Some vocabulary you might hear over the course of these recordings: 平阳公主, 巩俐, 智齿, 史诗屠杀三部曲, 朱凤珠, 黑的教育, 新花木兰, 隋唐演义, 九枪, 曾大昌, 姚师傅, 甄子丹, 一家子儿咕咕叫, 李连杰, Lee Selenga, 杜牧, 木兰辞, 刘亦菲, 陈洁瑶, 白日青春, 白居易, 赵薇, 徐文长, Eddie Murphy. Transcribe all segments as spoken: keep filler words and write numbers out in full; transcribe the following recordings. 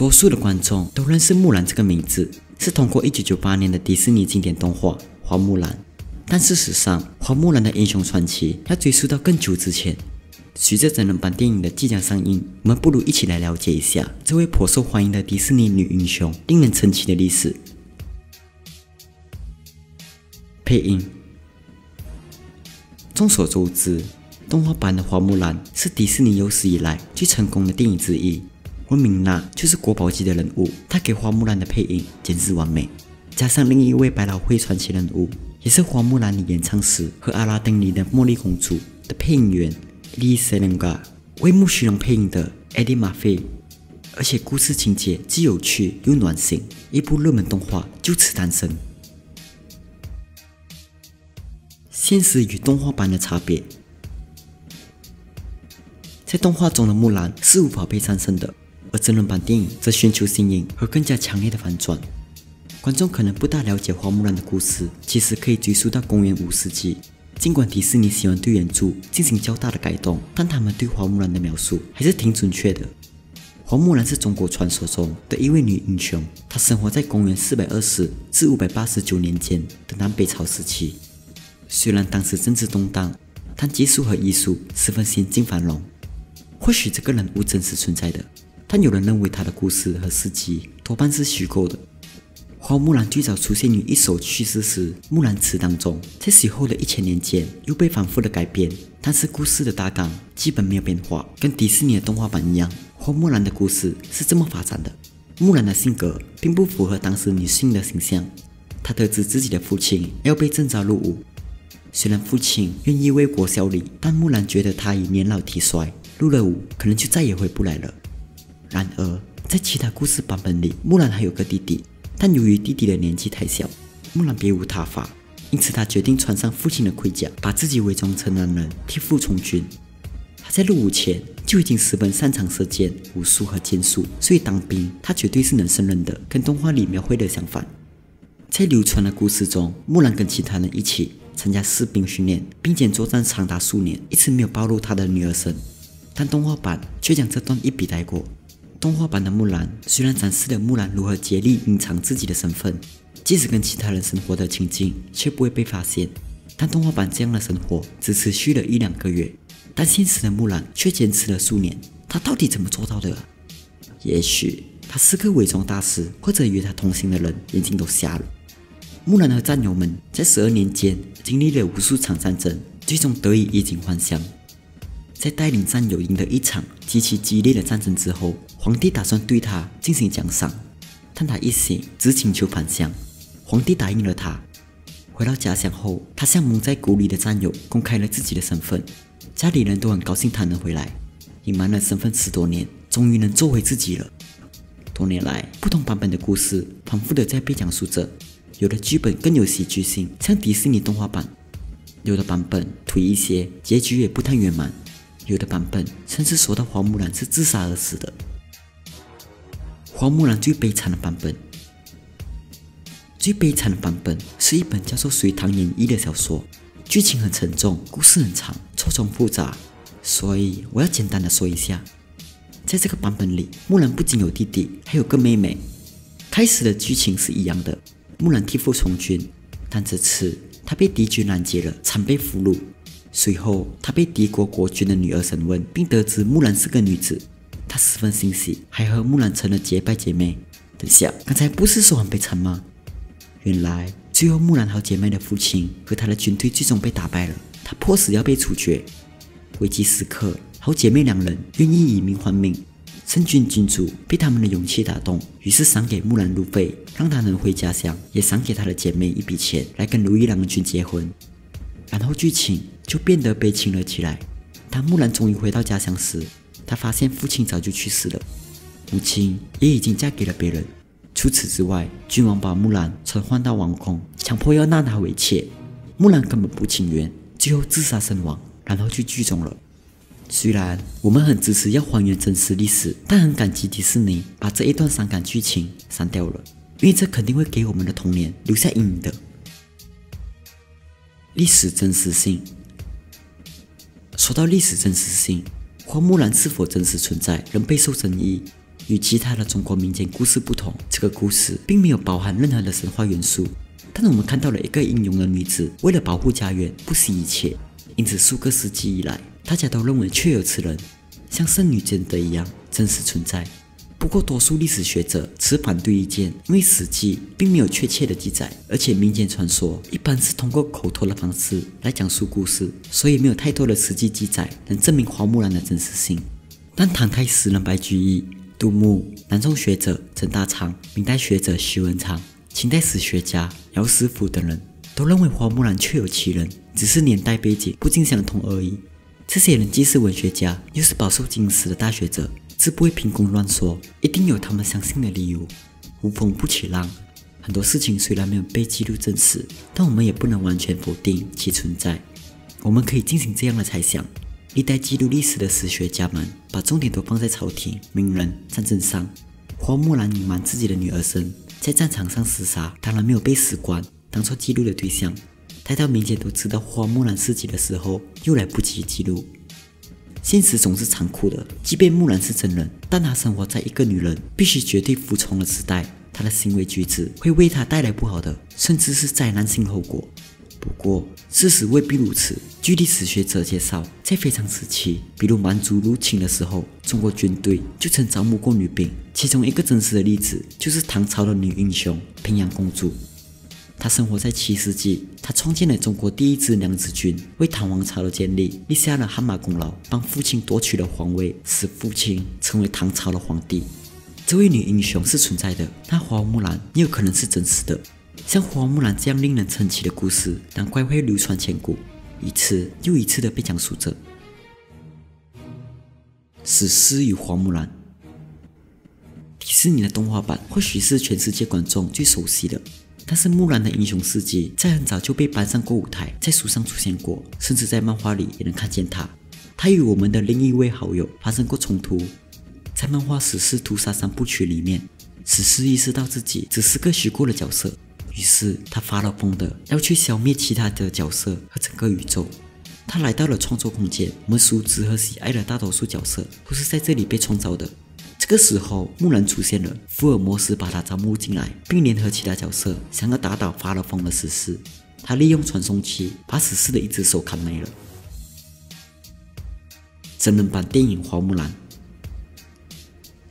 多数的观众都认识木兰这个名字，是通过一九九八年的迪士尼经典动画《花木兰》。但事实上，花木兰的英雄传奇要追溯到更久之前。随着真人版电影的即将上映，我们不如一起来了解一下这位颇受欢迎的迪士尼女英雄令人称奇的历史。配音。众所周知，动画版的《花木兰》是迪士尼有史以来最成功的电影之一。温明娜就是国宝级的人物，她给花木兰的配音简直完美。加上另一位百老汇传奇人物，也是《花木兰》里演唱时和《阿拉丁》里的茉莉公主的配音员 Lee Selenga， 为木须龙配音的 Eddie Murphy。而且故事情节既有趣又暖心，一部热门动画就此诞生。现实与动画版的差别。在动画中的木兰是无法被战胜的，而真人版电影则寻求新颖和更加强烈的反转。观众可能不大了解花木兰的故事，其实可以追溯到公元五世纪。尽管迪士尼喜欢对原著进行较大的改动，但他们对花木兰的描述还是挺准确的。花木兰是中国传说中的一位女英雄，她生活在公元四百二十至五百八十九年间的南北朝时期。虽然当时政治动荡，但技术和艺术十分先进繁荣。或许这个人物真实存在的，但有人认为他的故事和事迹多半是虚构的。花木兰最早出现于一首叙事诗《木兰辞》当中，在随后的一千年间又被反复的改编，但是故事的大纲基本没有变化。跟迪士尼的动画版一样，花木兰的故事是这么发展的：木兰的性格并不符合当时女性的形象，她得知自己的父亲要被征召入伍，虽然父亲愿意为国效力，但木兰觉得他已年老体衰，入了伍可能就再也回不来了。然而，在其他故事版本里，木兰还有个弟弟，但由于弟弟的年纪太小，木兰别无他法，因此她决定穿上父亲的盔甲，把自己伪装成男人，替父从军。她在入伍前就已经十分擅长射箭、武术和剑术，所以当兵她绝对是能胜任的，跟动画里描绘的相反。在流传的故事中，木兰跟其他人一起参加士兵训练，并肩作战长达数年，一直没有暴露她的女儿身。但动画版却将这段一笔带过。动画版的木兰虽然展示了木兰如何竭力隐藏自己的身份，即使跟其他人生活的情境却不会被发现，但动画版这样的生活只持续了一两个月，但现实的木兰却坚持了数年。她到底怎么做到的？也许她是个伪装大师，或者与她同行的人眼睛都瞎了。木兰和战友们在十二年间经历了无数场战争，最终得以衣锦还乡。在带领战友赢得一场极其激烈的战争之后，皇帝打算对他进行奖赏，但他一心只请求返乡。皇帝答应了他。回到家乡后，他向蒙在鼓里的战友公开了自己的身份，家里人都很高兴他能回来。隐瞒了身份十多年，终于能做回自己了。多年来，不同版本的故事反复的在被讲述着，有的剧本更有喜剧性，像迪士尼动画版；有的版本颓一些，结局也不太圆满。有的版本甚至说到花木兰是自杀而死的。花木兰最悲惨的版本，最悲惨的版本是一本叫做《隋唐演义》的小说，剧情很沉重，故事很长，错综复杂，所以我要简单的说一下。在这个版本里，木兰不仅有弟弟，还有个妹妹。开始的剧情是一样的，木兰替父从军，但这次她被敌军拦截了，惨被俘虏。随后，他被敌国国君的女儿审问，并得知木兰是个女子，他十分欣喜，还和木兰成了结拜姐妹。等下，刚才不是说很悲惨吗？原来，最后木兰好姐妹的父亲和他的军队最终被打败了，他迫使要被处决。危机时刻，好姐妹两人愿意以命换命。圣君君主被他们的勇气打动，于是赏给木兰路费，让她能回家乡，也赏给她的姐妹一笔钱来跟如意郎君结婚。然后剧情就变得悲情了起来。当木兰终于回到家乡时，她发现父亲早就去世了，母亲也已经嫁给了别人。除此之外，君王把木兰传唤到王宫，强迫要纳她为妾。木兰根本不情愿，最后自杀身亡，然后去剧中了。虽然我们很支持要还原真实历史，但很感激迪士尼把这一段伤感剧情删掉了，因为这肯定会给我们的童年留下阴影的。历史真实性。说到历史真实性，花木兰是否真实存在仍备受争议。与其他的中国民间故事不同，这个故事并没有包含任何的神话元素。但我们看到了一个英勇的女子，为了保护家园，不惜一切。因此，数个世纪以来，大家都认为确有此人，像圣女贞德一样真实存在。不过，多数历史学者持反对意见，因为史记并没有确切的记载，而且民间传说一般是通过口头的方式来讲述故事，所以没有太多的实际记载能证明花木兰的真实性。但唐代诗人白居易、杜牧、南宋学者曾大昌、明代学者徐文长、清代史学家姚师傅等人都认为花木兰确有其人，只是年代背景不尽相同而已。这些人既是文学家，又是饱受经史的大学者，自不会凭空乱说，一定有他们相信的理由。无风不起浪，很多事情虽然没有被记录证实，但我们也不能完全否定其存在。我们可以进行这样的猜想。历代记录历史的史学家们把重点都放在朝廷、名人、战争上。花木兰隐瞒自己的女儿身，在战场上厮杀，当然没有被史官当作记录的对象。待到民间都知道花木兰事迹的时候，又来不及记录。现实总是残酷的，即便木兰是真人，但她生活在一个女人必须绝对服从的时代，她的行为举止会为她带来不好的，甚至是灾难性后果。不过，事实未必如此。据历史学者介绍，在非常时期，比如蛮族入侵的时候，中国军队就曾招募过女兵。其中一个真实的例子就是唐朝的女英雄平阳公主。她生活在七世纪，她创建了中国第一支娘子军，为唐王朝的建立立下了汗马功劳，帮父亲夺取了皇位，使父亲成为唐朝的皇帝。这位女英雄是存在的，那花木兰也有可能是真实的。像花木兰这样令人称奇的故事，难怪会流传千古，一次又一次的被讲述着。史诗与花木兰，迪士尼的动画版或许是全世界观众最熟悉的，但是木兰的英雄事迹在很早就被搬上过舞台，在书上出现过，甚至在漫画里也能看见她。她与我们的另一位好友发生过冲突，在漫画《史诗屠杀三部曲》里面，史诗意识到自己只是个虚构的角色。于是他发了疯的要去消灭其他的角色和整个宇宙。他来到了创作空间，我们熟知和喜爱的大多数角色都是在这里被创造的。这个时候木兰出现了，福尔摩斯把他招募进来，并联合其他角色想要打倒发了疯的史诗。他利用传送器把史诗的一只手砍没了。真人版电影《花木兰》，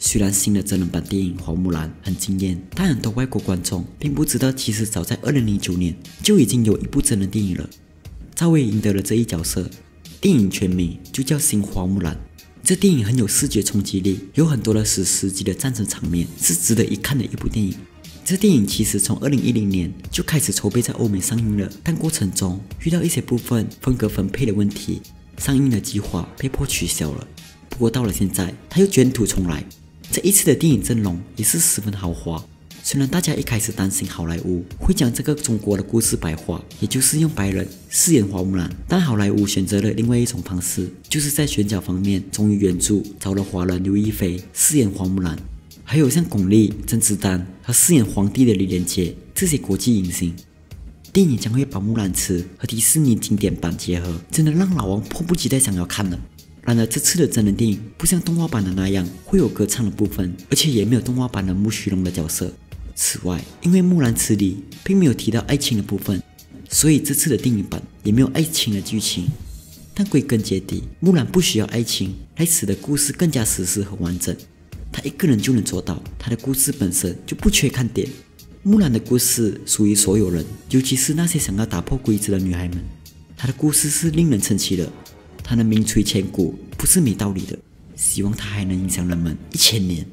虽然新的真人版电影《花木兰》很惊艳，但很多外国观众并不知道，其实早在二零零九年就已经有一部真人电影了。赵薇赢得了这一角色，电影全名就叫《新花木兰》。这电影很有视觉冲击力，有很多的史诗级的战争场面，是值得一看的一部电影。这电影其实从二零一零年就开始筹备在欧美上映了，但过程中遇到一些部分风格分配的问题，上映的计划被迫取消了。不过到了现在，它又卷土重来。这一次的电影阵容也是十分豪华，虽然大家一开始担心好莱坞会将这个中国的故事白化，也就是用白人饰演花木兰，但好莱坞选择了另外一种方式，就是在选角方面忠于原著，找了华人刘亦菲饰演花木兰，还有像巩俐、甄子丹和饰演皇帝的李连杰这些国际影星。电影将会把木兰辞和迪士尼经典版结合，真的让老王迫不及待想要看了。然而这次的真人电影不像动画版的那样会有歌唱的部分，而且也没有动画版的木须龙的角色。此外，因为木兰辞里并没有提到爱情的部分，所以这次的电影版也没有爱情的剧情。但归根结底，木兰不需要爱情来使得故事更加史诗和完整，她一个人就能做到，她的故事本身就不缺看点。木兰的故事属于所有人，尤其是那些想要打破规则的女孩们，她的故事是令人称奇的。他能名垂千古不是没道理的，希望他还能影响人们一千年。